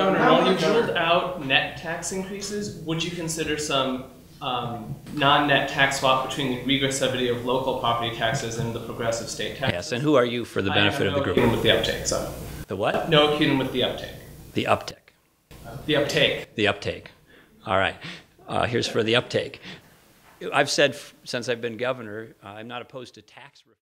Governor, while you drilled out net tax increases, would you consider some non-net tax swap between the regressivity of local property taxes and the progressive state taxes? Yes, and who are you for the benefit of the group? With the UpTake, so. The what? Noah Kuhn with the UpTake. The UpTake. The UpTake. The UpTake. All right. Here's for the UpTake. I've said since I've been governor, I'm not opposed to tax reform.